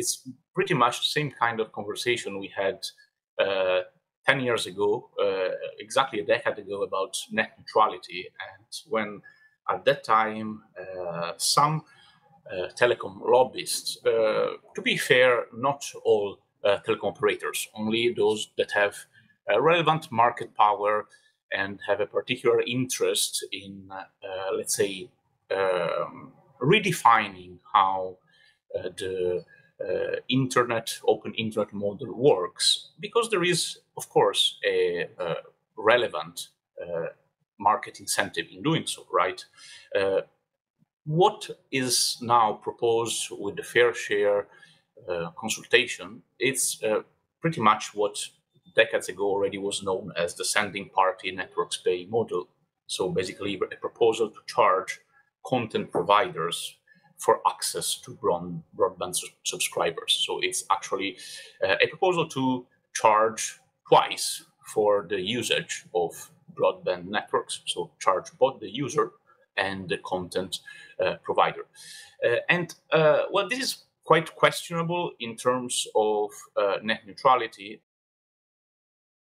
it's pretty much the same kind of conversation we had 10 years ago, exactly a decade ago, about net neutrality. And when at that time some telecom lobbyists, to be fair, not all telecom operators, only those that have relevant market power and have a particular interest in, let's say, redefining how the internet, open internet model works, because there is, of course, a relevant market incentive in doing so, right? What is now proposed with the fair share consultation, it's pretty much what decades ago already was known as the sending party networks pay model. So basically a proposal to charge content providers for access to broadband subscribers. So it's actually a proposal to charge twice for the usage of broadband networks. So charge both the user and the content provider. Well, this is quite questionable in terms of net neutrality,